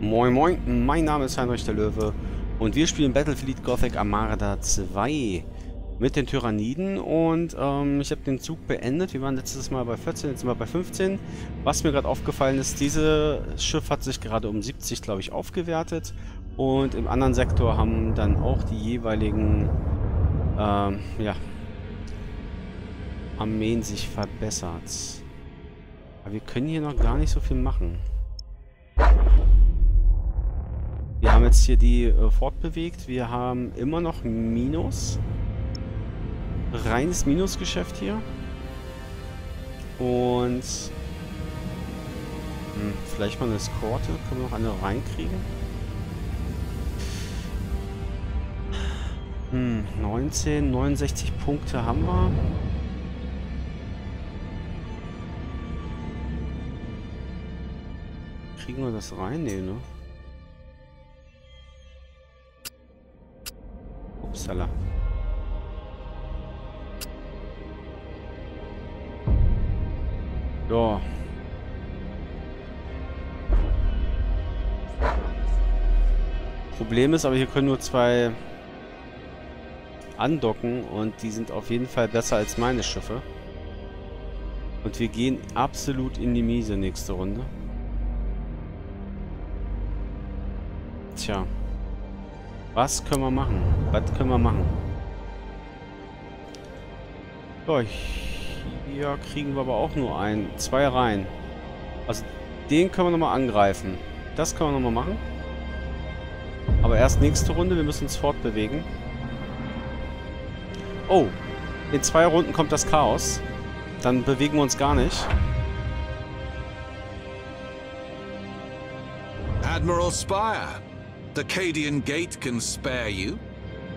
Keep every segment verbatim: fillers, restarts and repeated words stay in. Moin Moin, mein Name ist Heinrich der Löwe und wir spielen Battlefleet Gothic Armada zwei mit den Tyraniden und ähm, ich habe den Zug beendet. Wir waren letztes Mal bei vierzehn, jetzt sind wir bei fünfzehn. Was mir gerade aufgefallen ist, dieses Schiff hat sich gerade um siebzig, glaube ich, aufgewertet und im anderen Sektor haben dann auch die jeweiligen ähm, ja, Armeen sich verbessert. Aber wir können hier noch gar nicht so viel machen. Wir haben jetzt hier die äh, fortbewegt. Wir haben immer noch Minus. Reines Minusgeschäft hier. Und hm, vielleicht mal eine Eskorte. Können wir noch eine reinkriegen? Hm, neunzehn, neunundsechzig Punkte haben wir. Kriegen wir das rein? Nee, ne? Upsala. Ja. Problem ist, aber hier können nur zwei andocken und die sind auf jeden Fall besser als meine Schiffe. Und wir gehen absolut in die Miese nächste Runde. Tja. Was können wir machen? Was können wir machen? Ja, hier kriegen wir aber auch nur ein. Zwei Reihen. Also den können wir nochmal angreifen. Das können wir nochmal machen. Aber erst nächste Runde. Wir müssen uns fortbewegen. Oh. In zwei Runden kommt das Chaos. Dann bewegen wir uns gar nicht. Admiral Spire. The Cadian Gate can spare you.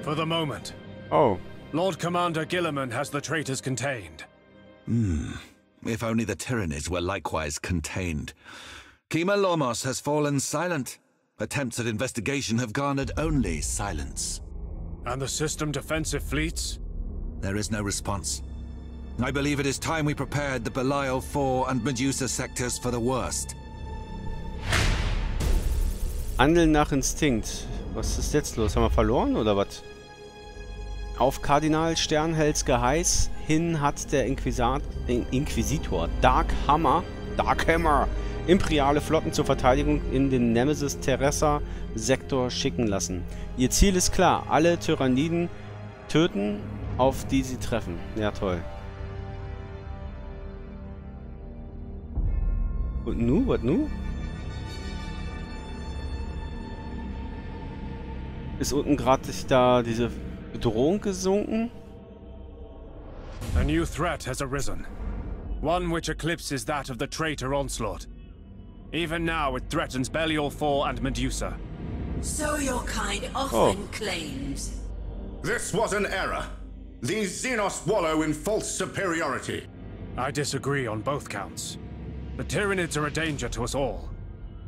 For the moment. Oh. Lord Commander Gilliman has the traitors contained. Hmm. If only the tyrannies were likewise contained. Kima Lomos has fallen silent. Attempts at investigation have garnered only silence. And the system defensive fleets? There is no response. I believe it is time we prepared the Belial Four and Medusa sectors for the worst. Handeln nach Instinkt. Was ist jetzt los? Haben wir verloren oder was? Auf Kardinal Sternhells Geheiß hin hat der Inquisat, In Inquisitor Dark Hammer, Dark Hammer imperiale Flotten zur Verteidigung in den Nemesis Teresa Sektor schicken lassen. Ihr Ziel ist klar, alle Tyranniden töten, auf die sie treffen. Ja, toll. Und nu, was nu? Ist unten gerade da diese Bedrohung gesunken? A new threat has arisen. One which eclipses that of the traitor onslaught. Even now it threatens Belial Four and Medusa. So your kind often claims. This was an error. These Xenos wallow in false superiority. I disagree on both counts. The Tyranids are a danger to us all.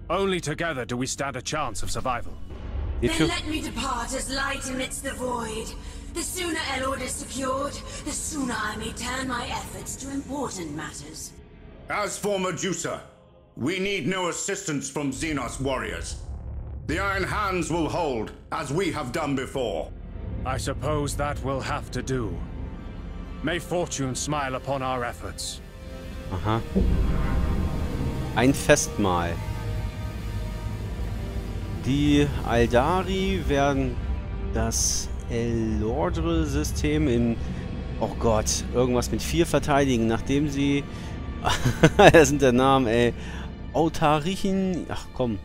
Only together do we stand a chance of survival. Then let me depart as light amidst the void. The sooner Elordre is secured, the sooner I may turn my efforts to important matters. As for Medusa, we need no assistance from Xenos warriors. The Iron Hands will hold, as we have done before. I suppose that will have to do. May fortune smile upon our efforts. Aha. Ein Festmahl. Die Aldari werden das Elordre-System in, oh Gott, irgendwas mit vier verteidigen, nachdem sie, das sind der Name, ey, Autarichen, ach komm,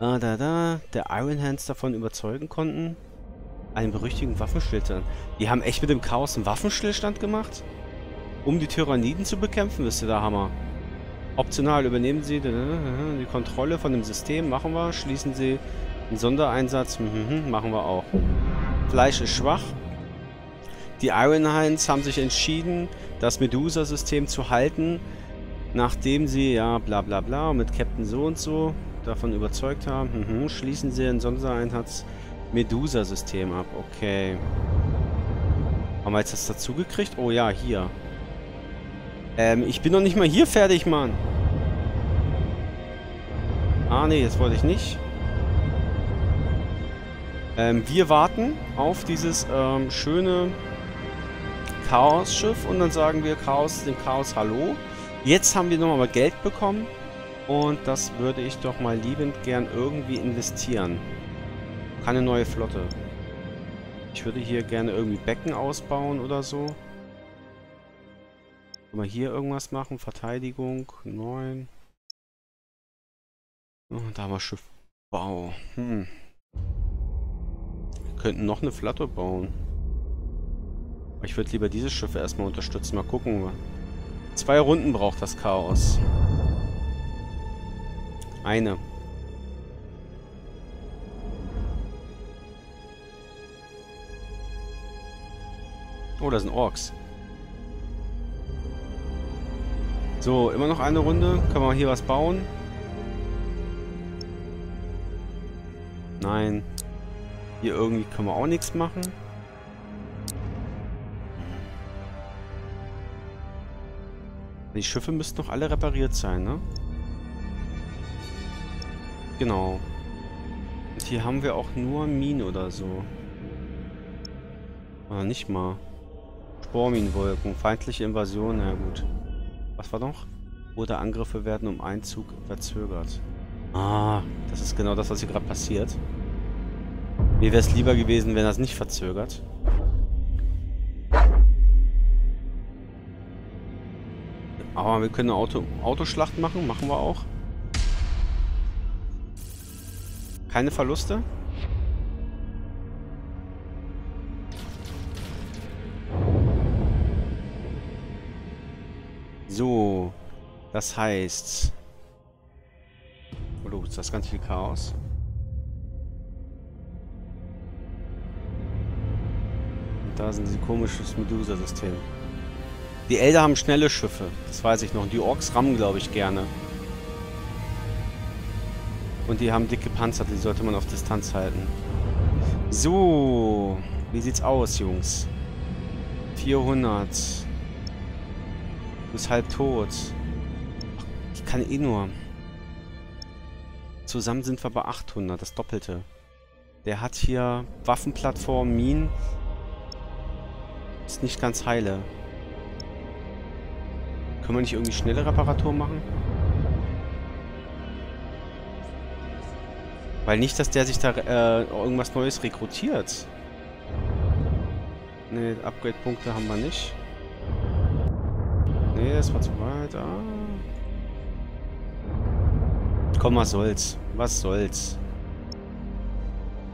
ah, da, da, der Iron Hands davon überzeugen konnten, einen berüchtigten Waffenstillstand. Die haben echt mit dem Chaos einen Waffenstillstand gemacht, um die Tyranniden zu bekämpfen, wisst ihr, der Hammer. Optional übernehmen Sie die Kontrolle von dem System, machen wir. Schließen Sie einen Sondereinsatz, machen wir auch. Fleisch ist schwach. Die Iron Hands haben sich entschieden, das Medusa-System zu halten, nachdem sie, ja, bla bla bla, mit Captain so und so davon überzeugt haben. Schließen Sie einen Sondereinsatz Medusa-System ab. Okay. Haben wir jetzt das dazu gekriegt? Oh ja, hier. Ähm, ich bin noch nicht mal hier fertig, Mann. Ah, nee, das wollte ich nicht. Ähm, wir warten auf dieses ähm, schöne Chaos-Schiff und dann sagen wir Chaos, dem Chaos Hallo. Jetzt haben wir nochmal Geld bekommen und das würde ich doch mal liebend gern irgendwie investieren. Keine neue Flotte. Ich würde hier gerne irgendwie Becken ausbauen oder so. Können wir hier irgendwas machen? Verteidigung, neun. Oh, da haben wir Schiffbau. Hm. Wir könnten noch eine Flotte bauen. Aber ich würde lieber diese Schiffe erstmal unterstützen. Mal gucken. Zwei Runden braucht das Chaos. Eine. Oh, da sind Orks. So, immer noch eine Runde. Können wir hier was bauen? Nein. Hier irgendwie können wir auch nichts machen. Die Schiffe müssten doch alle repariert sein, ne? Genau. Und hier haben wir auch nur Minen oder so. Oder nicht mal. Sporminenwolken, feindliche Invasion, na gut. Was war noch? Oder Angriffe werden um Einzug verzögert. Ah, das ist genau das, was hier gerade passiert. Mir wäre es lieber gewesen, wenn das nicht verzögert. Aber wir können eine Auto Autoschlacht machen, machen wir auch. Keine Verluste. So, das heißt... Oh, das ist ganz viel Chaos. Und da sind diese komisches Medusa-System. Die Elder haben schnelle Schiffe, das weiß ich noch. Und die Orks rammen, glaube ich, gerne. Und die haben dicke Panzer, die sollte man auf Distanz halten. So, wie sieht's aus, Jungs? vierhundert... Du bist halb tot. Ach, ich kann eh nur. Zusammen sind wir bei achthundert, das Doppelte. Der hat hier Waffenplattform, Minen. Ist nicht ganz heile. Können wir nicht irgendwie schnelle Reparatur machen? Weil nicht, dass der sich da äh, irgendwas Neues rekrutiert. Ne, Upgrade-Punkte haben wir nicht. Nee, das war zu weit. Ah. Komm, was soll's? Was soll's?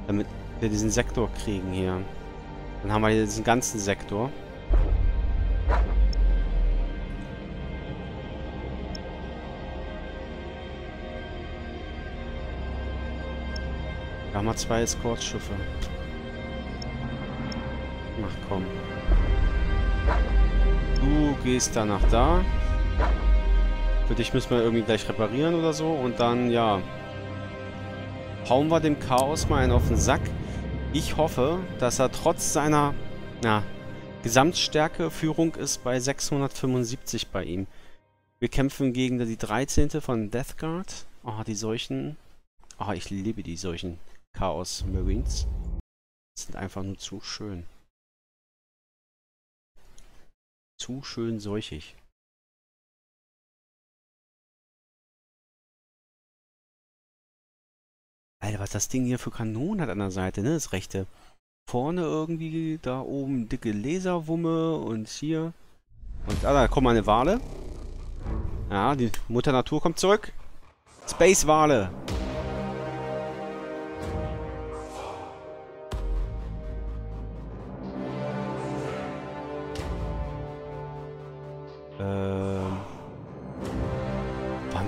Damit wir diesen Sektor kriegen hier. Dann haben wir hier diesen ganzen Sektor. Da haben wir zwei Escort-Schiffe. Ach komm. Du gehst danach da. Für dich müssen wir irgendwie gleich reparieren oder so. Und dann, ja. Hauen wir dem Chaos mal einen auf den Sack. Ich hoffe, dass er trotz seiner na, Gesamtstärke Führung ist bei sechshundertfünfundsiebzig bei ihm. Wir kämpfen gegen die dreizehnte von Death Guard. Oh, die Seuchen. Oh, ich liebe die Seuchen. Chaos Marines. Sind einfach nur zu schön. Zu schön seuchig. Alter, was das Ding hier für Kanonen hat an der Seite, ne? Das rechte. Vorne irgendwie, da oben dicke Laserwumme und hier. Und ah, da kommt eine Wale. Ja, die Mutter Natur kommt zurück. Space Wale.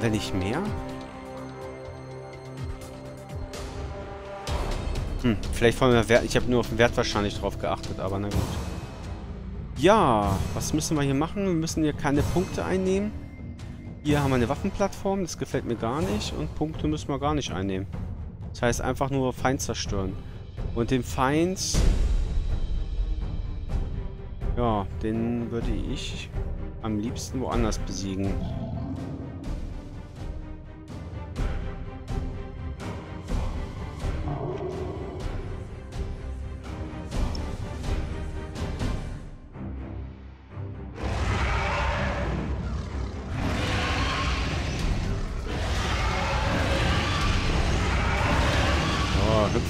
Wenn nicht mehr? Hm, vielleicht von der Wert. Ich habe nur auf den Wert wahrscheinlich drauf geachtet, aber na gut. Ja, was müssen wir hier machen? Wir müssen hier keine Punkte einnehmen. Hier haben wir eine Waffenplattform, das gefällt mir gar nicht. Und Punkte müssen wir gar nicht einnehmen. Das heißt einfach nur Feind zerstören. Und den Feind... Ja, den würde ich am liebsten woanders besiegen.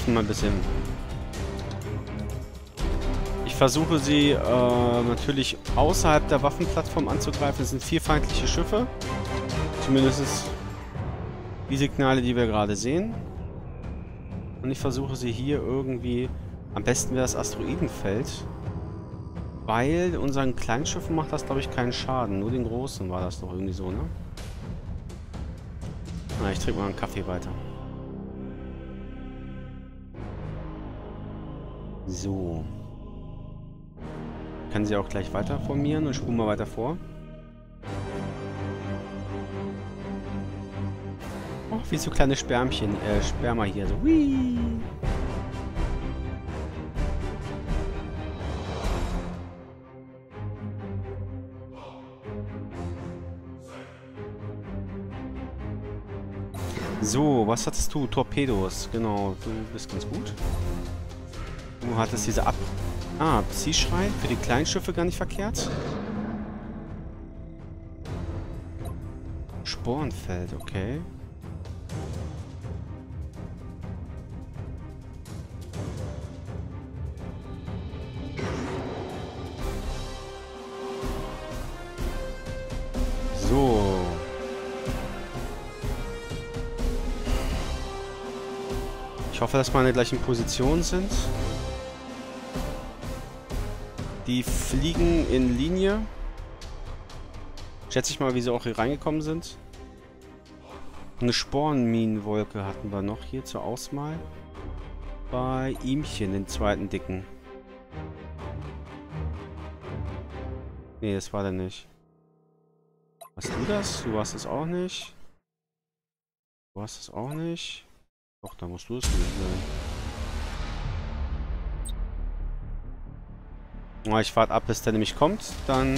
kämpfen mal ein bisschen. Ich versuche sie äh, natürlich außerhalb der Waffenplattform anzugreifen. Es sind vier feindliche Schiffe. Zumindest die Signale, die wir gerade sehen. Und ich versuche sie hier irgendwie... Am besten wäre das Asteroidenfeld. Weil unseren kleinen Schiffen macht das, glaube ich, keinen Schaden. Nur den großen war das doch irgendwie so, ne? Na, ich trinke mal einen Kaffee weiter. So. Ich kann sie auch gleich weiter formieren und spulen mal weiter vor. Oh, wie so kleine Spermchen, äh, Sperma hier. So, whee. So, was hattest du? Torpedos. Genau, du bist ganz gut. Du hattest diese Ab... Ah, Psi-Schrei. Für die kleinen Schiffe gar nicht verkehrt. Spornfeld, okay. Ich hoffe, dass wir in der gleichen Position sind. Die fliegen in Linie. Schätze ich mal, wie sie auch hier reingekommen sind. Eine Spornminenwolke hatten wir noch hier zur Auswahl. Bei ihmchen, den zweiten dicken. Nee, das war der nicht. Warst du das? Du warst es auch nicht. Du warst es auch nicht. Doch, da musst du es gewesen sein. Ich warte ab, bis der nämlich kommt, dann,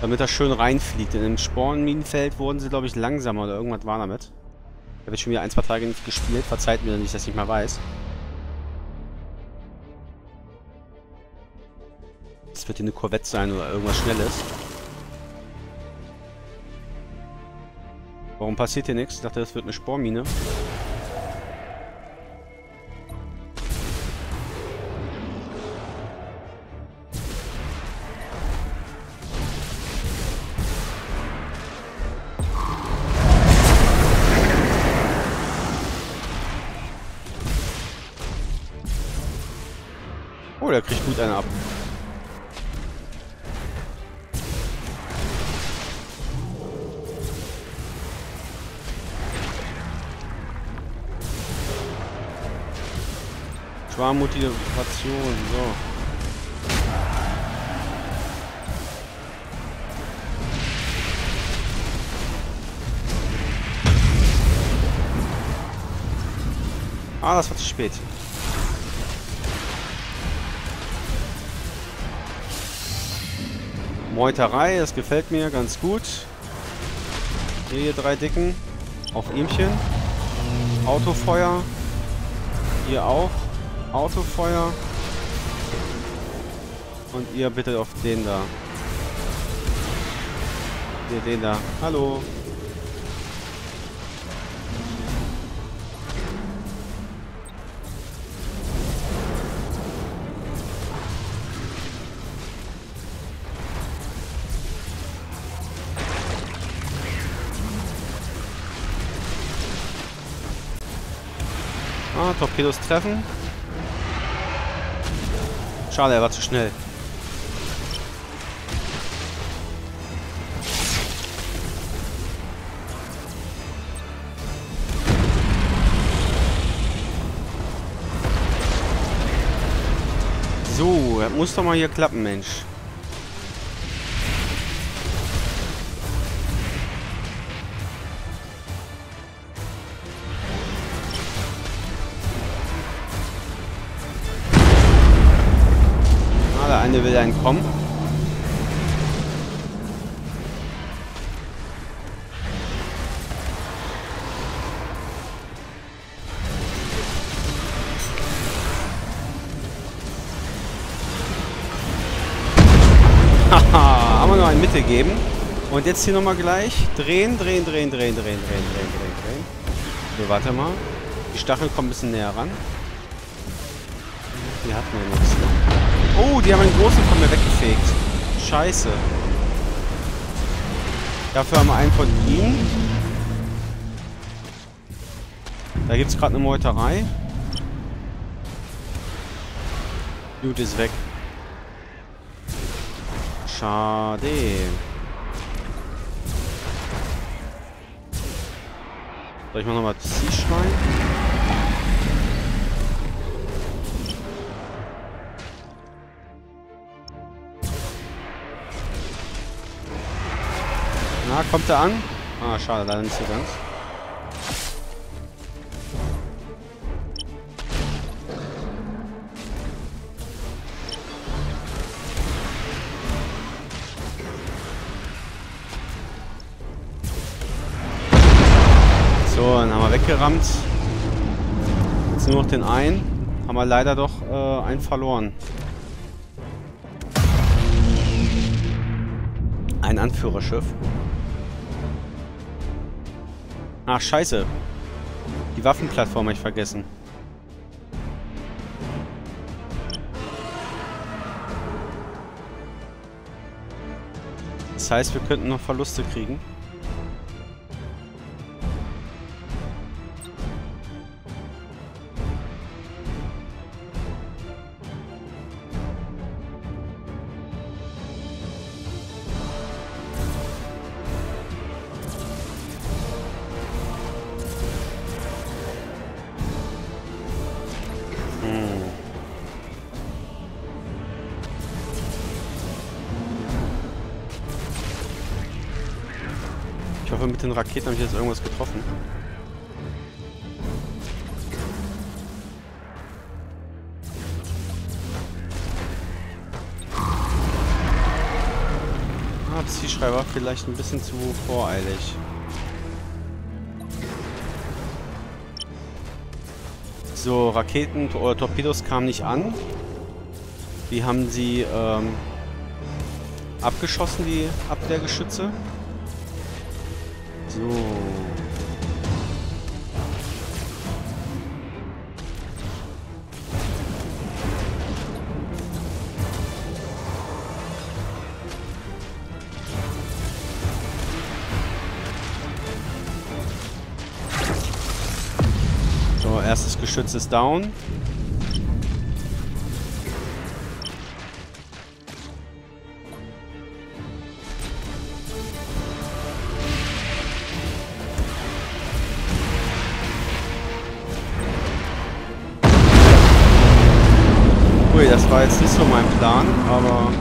damit er schön reinfliegt. In dem Spornminenfeld wurden sie, glaube ich, langsamer oder irgendwas war damit. Ich habe jetzt schon wieder ein, zwei Tage nicht gespielt. Verzeiht mir, dass ich das nicht mehr weiß. Das wird hier eine Korvette sein oder irgendwas Schnelles. Warum passiert hier nichts? Ich dachte, das wird eine Spornmine. Der kriegt gut einen ab. Schwarmmotivation, so. Ah, das war zu spät. Meuterei, das gefällt mir ganz gut. Hier drei Dicken. Auf ihmchen. Autofeuer. Ihr auch. Autofeuer. Und ihr bitte auf den da. Ihr den da. Hallo. Torpedos treffen. Schade, er war zu schnell. So, das muss doch mal hier klappen, Mensch. Will dann kommen. Haha, haben wir noch ein Mittel geben. Und jetzt hier nochmal gleich drehen, drehen, drehen, drehen, drehen, drehen, drehen, drehen, drehen. So, warte mal. Die Stacheln kommen ein bisschen näher ran. Die hatten wir nichts. Oh, die haben einen großen von mir weggefegt. Scheiße. Dafür haben wir einen von ihnen. Da gibt es gerade eine Meuterei. Dude ist weg. Schade. Soll ich mal nochmal Ziehschwein? Na, kommt er an? Ah, schade, leider nicht so ganz. Gerammt. Jetzt nur noch den einen. Haben wir leider doch äh, einen verloren. Ein Anführerschiff. Ach, scheiße. Die Waffenplattform habe ich vergessen. Das heißt, wir könnten noch Verluste kriegen. Ich hoffe, mit den Raketen habe ich jetzt irgendwas getroffen. Ah, Zielschreiber vielleicht ein bisschen zu voreilig. So, Raketen oder Torpedos kamen nicht an. Die haben sie ähm, abgeschossen, die Abwehrgeschütze. So. So, erstes Geschütz ist down. Das war jetzt nicht so mein Plan, aber...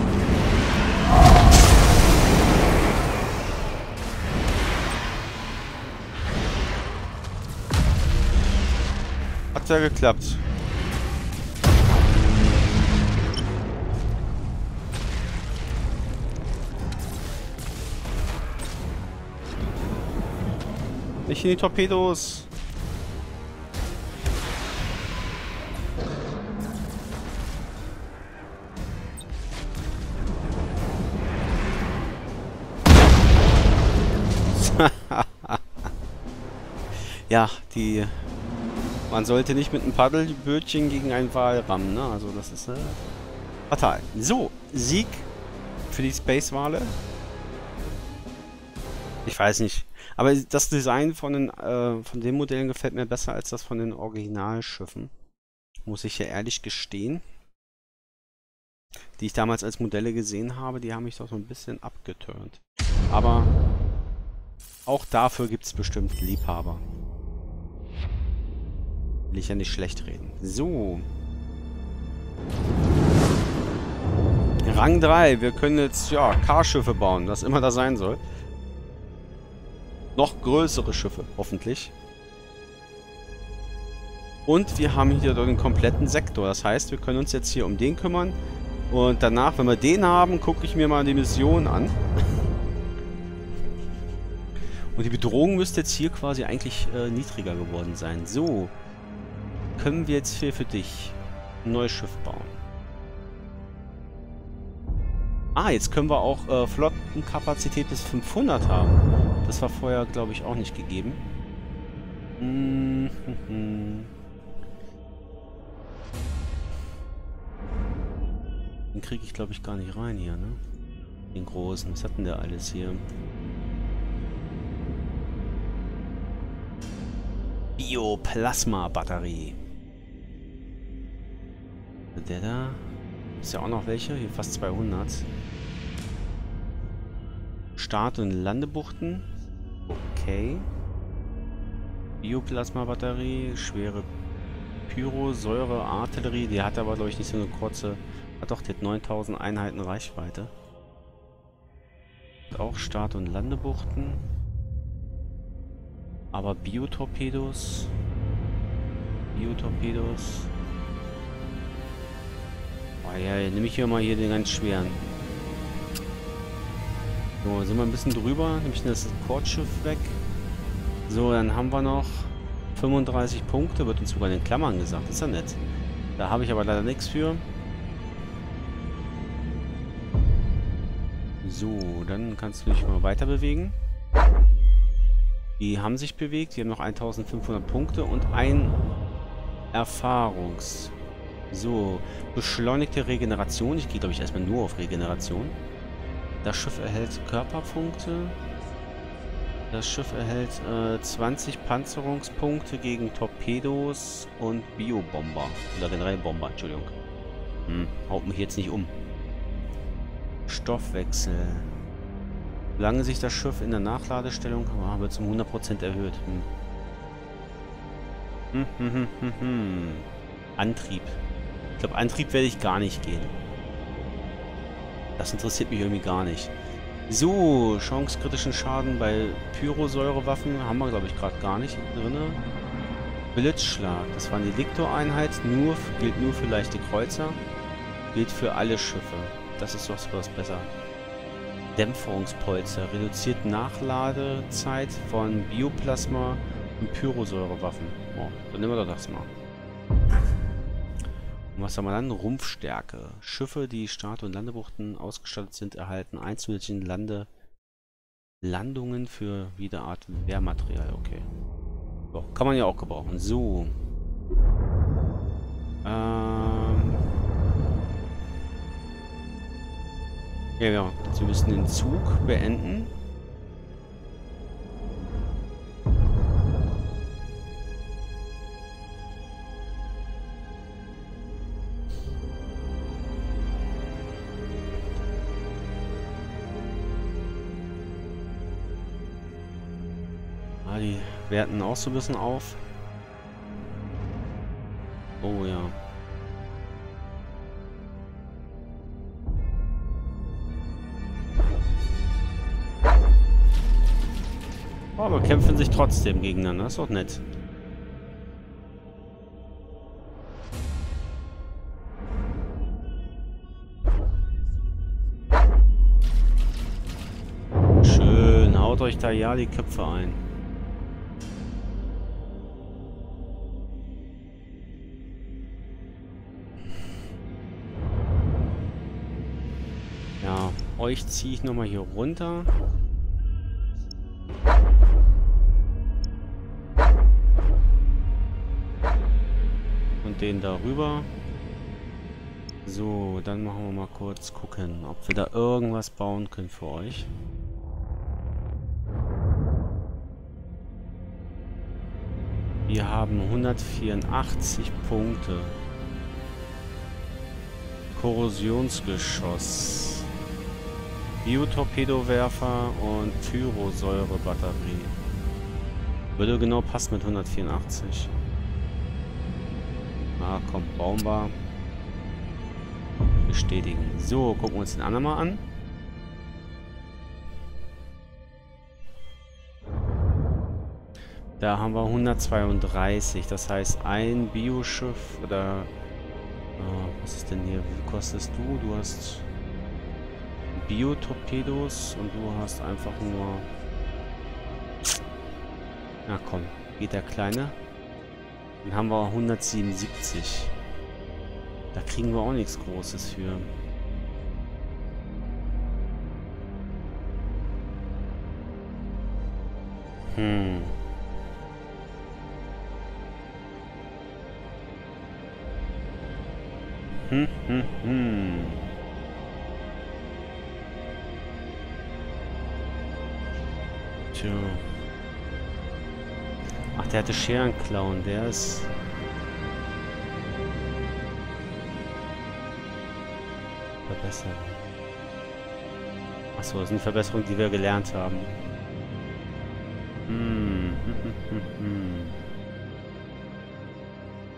Hat ja geklappt. Nicht in die Torpedos! Ja, die... Man sollte nicht mit einem Paddelbötchen gegen einen Wal rammen, ne? Also das ist äh, fatal. So, Sieg für die Space-Wale. Ich weiß nicht. Aber das Design von den, äh, von den Modellen gefällt mir besser als das von den Originalschiffen. Muss ich ja ehrlich gestehen. Die ich damals als Modelle gesehen habe, die haben mich doch so ein bisschen abgeturnt. Aber auch dafür gibt es bestimmt Liebhaber. Will ich ja nicht schlecht reden. So. Rang drei. Wir können jetzt, ja, K-Schiffe bauen, was immer das sein soll. Noch größere Schiffe, hoffentlich. Und wir haben hier den kompletten Sektor. Das heißt, wir können uns jetzt hier um den kümmern. Und danach, wenn wir den haben, gucke ich mir mal die Mission an. Und die Bedrohung müsste jetzt hier quasi eigentlich äh, niedriger geworden sein. So. Können wir jetzt hier für dich ein neues Schiff bauen? Ah, jetzt können wir auch äh, Flottenkapazität bis fünfhundert haben. Das war vorher, glaube ich, auch nicht gegeben. Mm-hmm. Den kriege ich, glaube ich, gar nicht rein hier, ne? Den großen. Was hat denn der alles hier? Bioplasma-Batterie. Der da. Ist ja auch noch welche. Hier fast zweihundert. Start- und Landebuchten. Okay. Bioplasma-Batterie. Schwere Pyrosäure-Artillerie. Die hat aber, glaube ich, nicht so eine kurze... Ah doch, die hat neuntausend Einheiten Reichweite. Und auch Start- und Landebuchten. Aber Biotorpedos. Biotorpedos. Oh ja, ja, nehme ich hier mal hier den ganz schweren. So, sind wir ein bisschen drüber. Nehme ich das Kordschiff weg. So, dann haben wir noch fünfunddreißig Punkte. Wird uns sogar in den Klammern gesagt. Ist ja nett. Da habe ich aber leider nichts für. So, dann kannst du dich mal weiter bewegen. Die haben sich bewegt. Die haben noch eintausendfünfhundert Punkte und ein Erfahrungs. So, beschleunigte Regeneration. Ich gehe, glaube ich, erstmal nur auf Regeneration. Das Schiff erhält Körperpunkte. Das Schiff erhält äh, zwanzig Panzerungspunkte gegen Torpedos und Biobomber. Oder generell Bomber, Entschuldigung. Hm, haut mich jetzt nicht um. Stoffwechsel. Solange sich das Schiff in der Nachladestellung haben wir zum hundert Prozent erhöht. Hm. Hm, hm, hm, hm, hm. Antrieb. Ich glaube, Antrieb werde ich gar nicht gehen. Das interessiert mich irgendwie gar nicht. So, Chance kritischen Schaden bei Pyrosäurewaffen haben wir, glaube ich, gerade gar nicht drin. Blitzschlag. Das war eine Deliktoreinheit. Nur, gilt nur für leichte Kreuzer. Gilt für alle Schiffe. Das ist doch was besser. Dämpferungspolster. Reduziert Nachladezeit von Bioplasma und Pyrosäurewaffen. Oh, dann nehmen wir doch das mal. Und was haben wir dann? Rumpfstärke. Schiffe, die Start- und Landebuchten ausgestattet sind, erhalten einzelne Lande Landungen für jede Art Wehrmaterial. Okay. So, kann man ja auch gebrauchen. So. Ähm. Ja, ja. Sie müssen den Zug beenden. Die werten auch so ein bisschen auf. Oh ja. Oh, aber kämpfen sich trotzdem gegeneinander. Das ist doch nett. Schön. Haut euch da ja die Köpfe ein. Euch ziehe ich nochmal hier runter. Und den darüber. So, dann machen wir mal kurz gucken, ob wir da irgendwas bauen können für euch. Wir haben hundertvierundachtzig Punkte. Korrosionsgeschoss. Biotorpedowerfer und Pyrosäurebatterie. Würde genau passen mit hundertvierundachtzig. Ah, komm, Baumbar. Bestätigen. So, gucken wir uns den anderen mal an. Da haben wir hundertzweiunddreißig. Das heißt, ein Bioschiff oder... Oh, was ist denn hier? Wie kostest du? Du hast... Biotorpedos und du hast einfach nur... Na komm, geht der Kleine. Dann haben wir hundertsiebenundsiebzig. Da kriegen wir auch nichts Großes für. Hm. Hm, hm, hm. Tja. Ach, der hatte Scherenclown, der ist... Verbesserung. Achso, das sind Verbesserungen, die wir gelernt haben. Hm.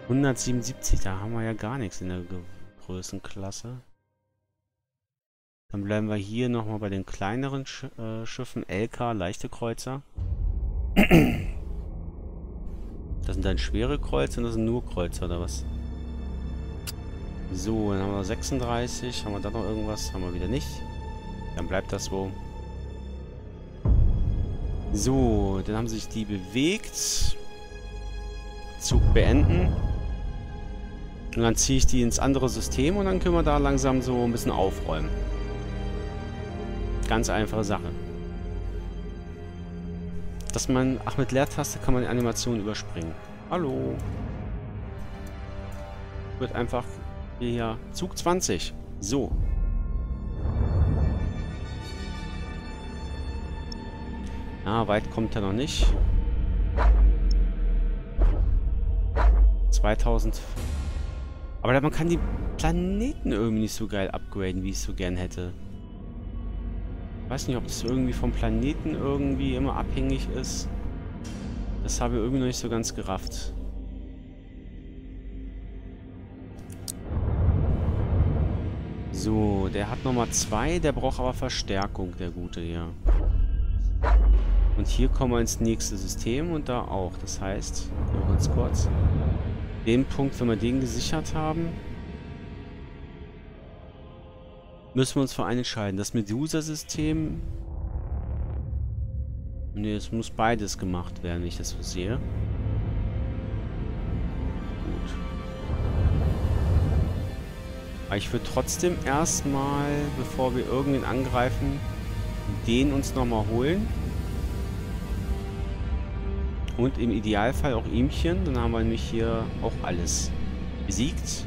hundertsiebenundsiebzig, da haben wir ja gar nichts in der Größenklasse. Dann bleiben wir hier nochmal bei den kleineren Sch äh, Schiffen. L K, leichte Kreuzer. Das sind dann schwere Kreuzer und das sind nur Kreuzer, oder was? So, dann haben wir sechsunddreißig. Haben wir da noch irgendwas? Haben wir wieder nicht. Dann bleibt das so. So, dann haben sich die bewegt. Zug beenden. Und dann ziehe ich die ins andere System und dann können wir da langsam so ein bisschen aufräumen. Ganz einfache Sache. Dass man... Ach, mit Leertaste kann man die Animation überspringen. Hallo. Wird einfach hier Zug zwanzig. So. Ja, weit kommt er noch nicht. zweitausend. Aber man kann die Planeten irgendwie nicht so geil upgraden, wie ich es so gern hätte. Ich weiß nicht, ob das irgendwie vom Planeten irgendwie immer abhängig ist. Das habe ich irgendwie noch nicht so ganz gerafft. So, der hat nochmal zwei, der braucht aber Verstärkung, der Gute hier. Und hier kommen wir ins nächste System und da auch. Das heißt, nur ganz kurz, den Punkt, wenn wir den gesichert haben, müssen wir uns für einen entscheiden. Das Medusa-System... Ne, es muss beides gemacht werden, wenn ich das so sehe. Gut. Aber ich würde trotzdem erstmal, bevor wir irgendwen angreifen, den uns nochmal holen. Und im Idealfall auch ihmchen. Dann haben wir nämlich hier auch alles besiegt.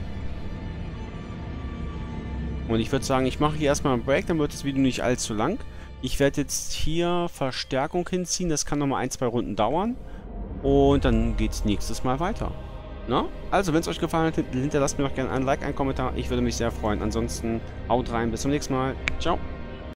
Und ich würde sagen, ich mache hier erstmal einen Break, dann wird das Video nicht allzu lang. Ich werde jetzt hier Verstärkung hinziehen, das kann nochmal ein, zwei Runden dauern. Und dann geht es nächstes Mal weiter. Na? Also, wenn es euch gefallen hat, hinterlasst mir doch gerne einen Like, einen Kommentar. Ich würde mich sehr freuen. Ansonsten, haut rein, bis zum nächsten Mal. Ciao.